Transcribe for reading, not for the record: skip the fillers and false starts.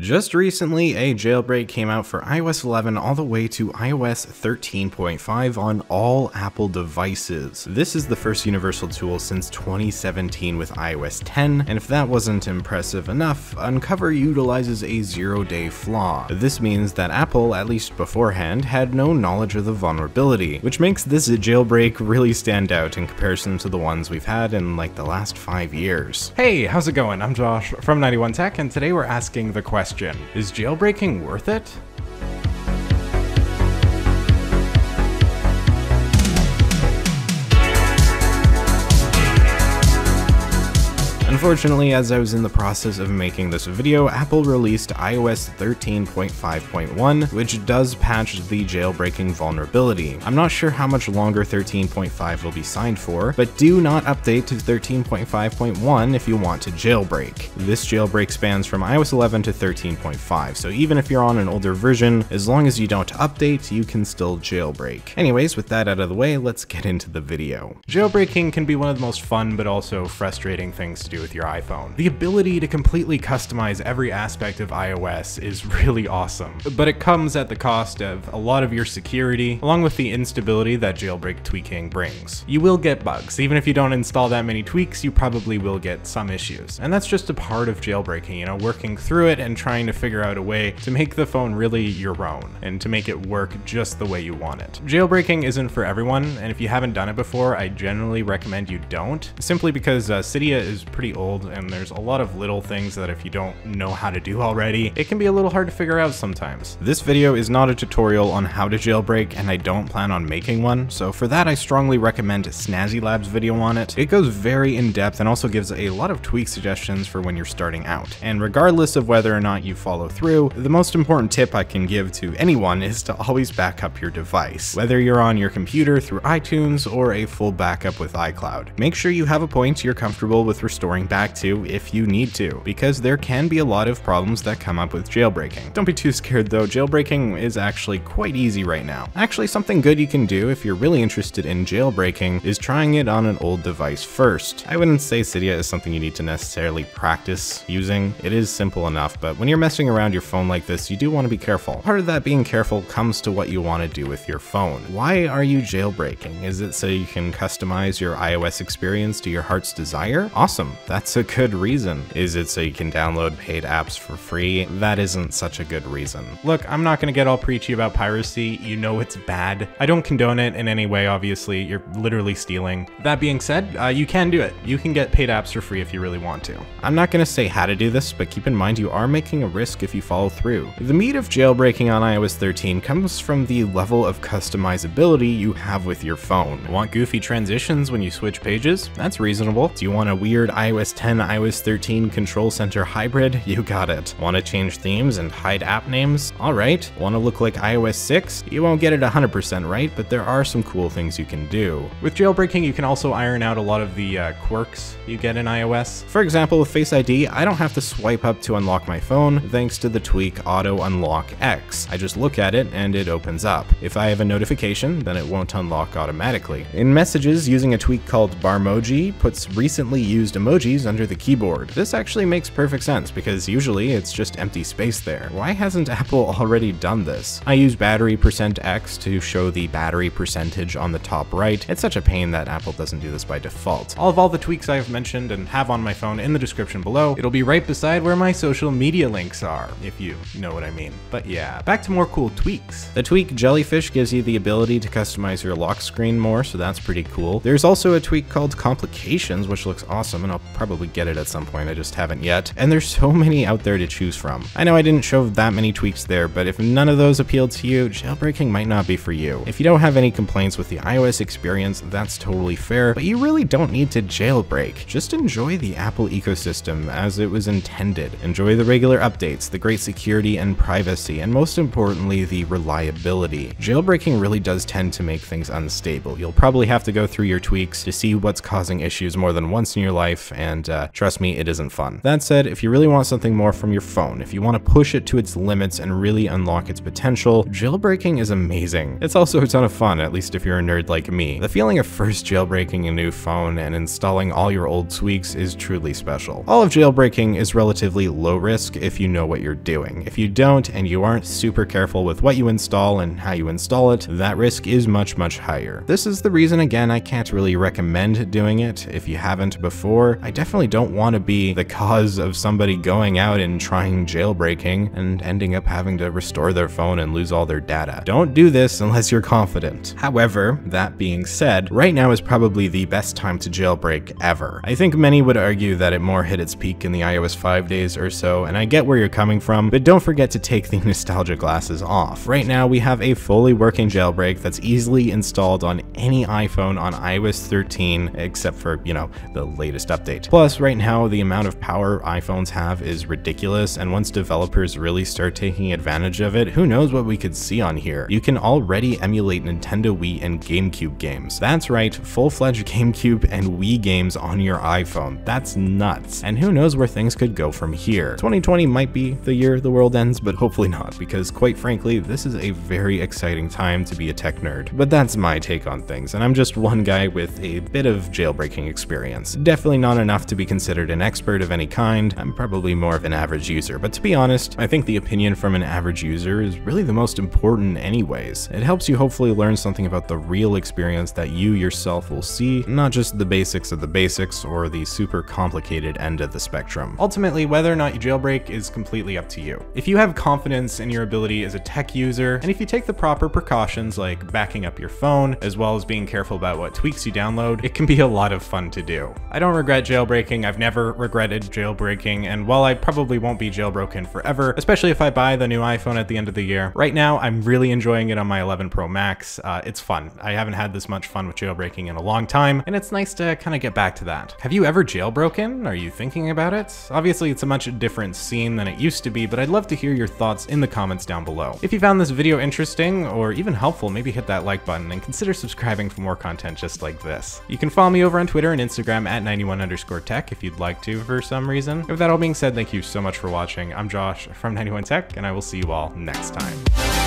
Just recently, a jailbreak came out for iOS 11 all the way to iOS 13.5 on all Apple devices. This is the first universal tool since 2017 with iOS 10, and if that wasn't impressive enough, Uncover utilizes a zero-day flaw. This means that Apple, at least beforehand, had no knowledge of the vulnerability, which makes this jailbreak really stand out in comparison to the ones we've had in like the last 5 years. Hey, how's it going? I'm Josh from 91Tech, and today we're asking the question. Is jailbreaking worth it? Unfortunately, as I was in the process of making this video, Apple released iOS 13.5.1, which does patch the jailbreaking vulnerability. I'm not sure how much longer 13.5 will be signed for, but do not update to 13.5.1 if you want to jailbreak. This jailbreak spans from iOS 11 to 13.5, so even if you're on an older version, as long as you don't update, you can still jailbreak. Anyways, with that out of the way, let's get into the video. Jailbreaking can be one of the most fun but also frustrating things to do with your iPhone. The ability to completely customize every aspect of iOS is really awesome, but it comes at the cost of a lot of your security, along with the instability that jailbreak tweaking brings. You will get bugs. Even if you don't install that many tweaks, you probably will get some issues. And that's just a part of jailbreaking, you know, working through it and trying to figure out a way to make the phone really your own and to make it work just the way you want it. Jailbreaking isn't for everyone, and if you haven't done it before, I generally recommend you don't, simply because Cydia is pretty old, and there's a lot of little things that if you don't know how to do already, it can be a little hard to figure out sometimes. This video is not a tutorial on how to jailbreak, and I don't plan on making one, so for that I strongly recommend Snazzy Labs' video on it. It goes very in-depth and also gives a lot of tweak suggestions for when you're starting out. And regardless of whether or not you follow through, the most important tip I can give to anyone is to always back up your device, whether you're on your computer through iTunes or a full backup with iCloud. Make sure you have a point you're comfortable with restoring back to if you need to, because there can be a lot of problems that come up with jailbreaking. Don't be too scared though, jailbreaking is actually quite easy right now. Actually, something good you can do if you're really interested in jailbreaking is trying it on an old device first. I wouldn't say Cydia is something you need to necessarily practice using. It is simple enough, but when you're messing around your phone like this, you do want to be careful. Part of that being careful comes to what you want to do with your phone. Why are you jailbreaking? Is it so you can customize your iOS experience to your heart's desire? Awesome. That's a good reason. Is it so you can download paid apps for free? That isn't such a good reason. Look, I'm not gonna get all preachy about piracy. You know it's bad. I don't condone it in any way, obviously. You're literally stealing. That being said, you can do it. You can get paid apps for free if you really want to. I'm not gonna say how to do this, but keep in mind you are making a risk if you follow through. The meat of jailbreaking on iOS 13 comes from the level of customizability you have with your phone. Want goofy transitions when you switch pages? That's reasonable. Do you want a weird iOS 10, iOS 13 Control Center hybrid? You got it. Want to change themes and hide app names? Alright. Want to look like iOS 6? You won't get it 100% right, but there are some cool things you can do. With jailbreaking, you can also iron out a lot of the quirks you get in iOS. For example, with Face ID, I don't have to swipe up to unlock my phone thanks to the tweak Auto Unlock X. I just look at it and it opens up. If I have a notification, then it won't unlock automatically. In Messages, using a tweak called Barmoji puts recently used emojis under the keyboard. This actually makes perfect sense because usually it's just empty space there. Why hasn't Apple already done this? I use BatteryPercentX to show the battery percentage on the top right. It's such a pain that Apple doesn't do this by default. All the tweaks I have mentioned and have on my phone in the description below. It'll be right beside where my social media links are, if you know what I mean. But yeah, back to more cool tweaks. The tweak Jellyfish gives you the ability to customize your lock screen more, so that's pretty cool. There's also a tweak called Complications, which looks awesome, and I'll probably get it at some point, I just haven't yet. And there's so many out there to choose from. I know I didn't show that many tweaks there, but if none of those appealed to you, jailbreaking might not be for you. If you don't have any complaints with the iOS experience, that's totally fair, but you really don't need to jailbreak. Just enjoy the Apple ecosystem as it was intended. Enjoy the regular updates, the great security and privacy, and most importantly, the reliability. Jailbreaking really does tend to make things unstable. You'll probably have to go through your tweaks to see what's causing issues more than once in your life, and and trust me, it isn't fun. That said, if you really want something more from your phone, if you want to push it to its limits and really unlock its potential, jailbreaking is amazing. It's also a ton of fun, at least if you're a nerd like me. The feeling of first jailbreaking a new phone and installing all your old tweaks is truly special. All of jailbreaking is relatively low risk if you know what you're doing. If you don't and you aren't super careful with what you install and how you install it, that risk is much, much higher. This is the reason, again, I can't really recommend doing it if you haven't before. I definitely don't want to be the cause of somebody going out and trying jailbreaking and ending up having to restore their phone and lose all their data. Don't do this unless you're confident. However, that being said, right now is probably the best time to jailbreak ever. I think many would argue that it more hit its peak in the iOS 5 days or so, and I get where you're coming from, but don't forget to take the nostalgia glasses off. Right now, we have a fully working jailbreak that's easily installed on any iPhone on iOS 13, except for, you know, the latest update. Plus, right now, the amount of power iPhones have is ridiculous, and once developers really start taking advantage of it, who knows what we could see on here. You can already emulate Nintendo Wii and GameCube games. That's right, full-fledged GameCube and Wii games on your iPhone. That's nuts. And who knows where things could go from here. 2020 might be the year the world ends, but hopefully not, because quite frankly, this is a very exciting time to be a tech nerd. But that's my take on things, and I'm just one guy with a bit of jailbreaking experience. Definitely not enough to be considered an expert of any kind. I'm probably more of an average user, but to be honest, I think the opinion from an average user is really the most important anyways. It helps you hopefully learn something about the real experience that you yourself will see, not just the basics of the basics or the super complicated end of the spectrum. Ultimately, whether or not you jailbreak is completely up to you. If you have confidence in your ability as a tech user, and if you take the proper precautions like backing up your phone, as well as being careful about what tweaks you download, it can be a lot of fun to do. I don't regret jailbreaking, I've never regretted jailbreaking, and while I probably won't be jailbroken forever, especially if I buy the new iPhone at the end of the year, right now I'm really enjoying it on my 11 Pro Max. It's fun. I haven't had this much fun with jailbreaking in a long time, and it's nice to kind of get back to that. Have you ever jailbroken? Are you thinking about it? Obviously, it's a much different scene than it used to be, but I'd love to hear your thoughts in the comments down below. If you found this video interesting or even helpful, maybe hit that like button and consider subscribing for more content just like this. You can follow me over on Twitter and Instagram at 91_tech if you'd like to for some reason. With that all being said, thank you so much for watching. I'm Josh from 91Tech, and I will see you all next time.